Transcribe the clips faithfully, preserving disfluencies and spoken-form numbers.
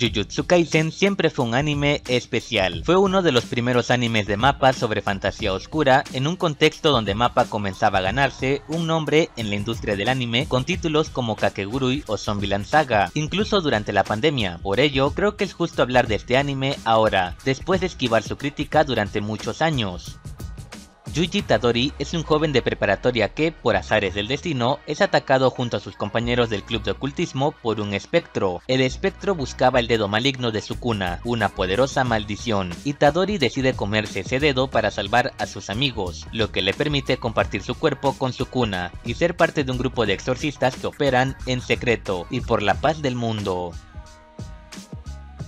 Jujutsu Kaisen siempre fue un anime especial. Fue uno de los primeros animes de MAPPA sobre fantasía oscura, en un contexto donde MAPPA comenzaba a ganarse un nombre en la industria del anime con títulos como Kakegurui o Zombieland Saga, incluso durante la pandemia. Por ello, creo que es justo hablar de este anime ahora, después de esquivar su crítica durante muchos años. Yuji Itadori es un joven de preparatoria que, por azares del destino, es atacado junto a sus compañeros del club de ocultismo por un espectro. El espectro buscaba el dedo maligno de Sukuna, una poderosa maldición. Itadori decide comerse ese dedo para salvar a sus amigos, lo que le permite compartir su cuerpo con Sukuna y ser parte de un grupo de exorcistas que operan en secreto y por la paz del mundo.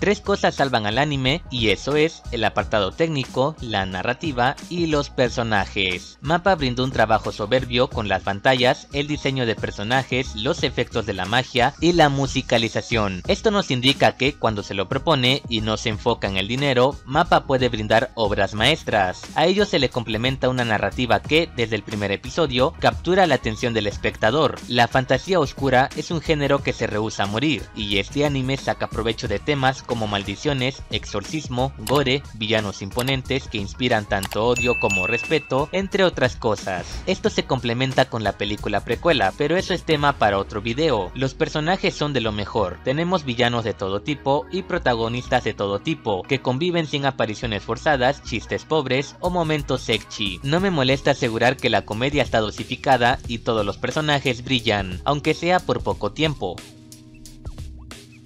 Tres cosas salvan al anime, y eso es el apartado técnico, la narrativa y los personajes. MAPPA brindó un trabajo soberbio con las pantallas, el diseño de personajes, los efectos de la magia y la musicalización. Esto nos indica que cuando se lo propone y no se enfoca en el dinero, MAPPA puede brindar obras maestras. A ello se le complementa una narrativa que, desde el primer episodio, captura la atención del espectador. La fantasía oscura es un género que se rehúsa a morir, y este anime saca provecho de temas como maldiciones, exorcismo, gore, villanos imponentes que inspiran tanto odio como respeto, entre otras cosas. Esto se complementa con la película precuela, pero eso es tema para otro video. Los personajes son de lo mejor, tenemos villanos de todo tipo y protagonistas de todo tipo, que conviven sin apariciones forzadas, chistes pobres o momentos sexy. No me molesta asegurar que la comedia está dosificada y todos los personajes brillan, aunque sea por poco tiempo.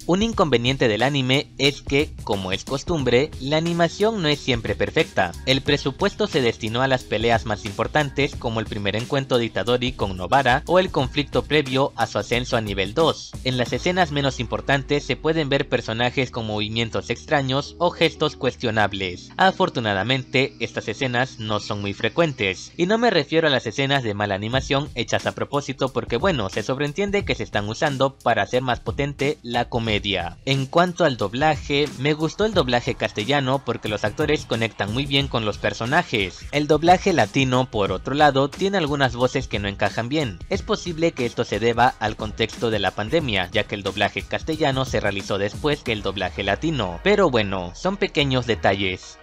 Un inconveniente del anime es que, como es costumbre, la animación no es siempre perfecta. El presupuesto se destinó a las peleas más importantes, como el primer encuentro de Itadori con Novara o el conflicto previo a su ascenso a nivel dos. En las escenas menos importantes se pueden ver personajes con movimientos extraños o gestos cuestionables. Afortunadamente, estas escenas no son muy frecuentes, y no me refiero a las escenas de mala animación hechas a propósito porque bueno, se sobreentiende que se están usando para hacer más potente la comedia. En cuanto al doblaje, me gustó el doblaje castellano porque los actores conectan muy bien con los personajes. El doblaje latino, por otro lado, tiene algunas voces que no encajan bien. Es posible que esto se deba al contexto de la pandemia, ya que el doblaje castellano se realizó después que el doblaje latino. Pero bueno, son pequeños detalles.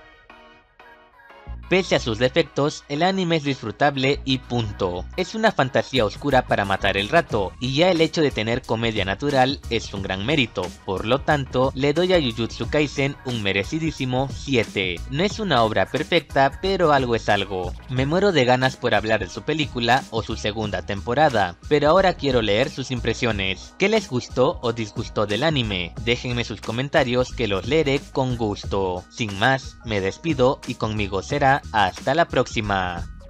Pese a sus defectos, el anime es disfrutable y punto. Es una fantasía oscura para matar el rato, y ya el hecho de tener comedia natural es un gran mérito. Por lo tanto, le doy a Jujutsu Kaisen un merecidísimo siete. No es una obra perfecta, pero algo es algo. Me muero de ganas por hablar de su película o su segunda temporada, pero ahora quiero leer sus impresiones. ¿Qué les gustó o disgustó del anime? Déjenme sus comentarios que los leeré con gusto. Sin más, me despido y conmigo será hasta la próxima.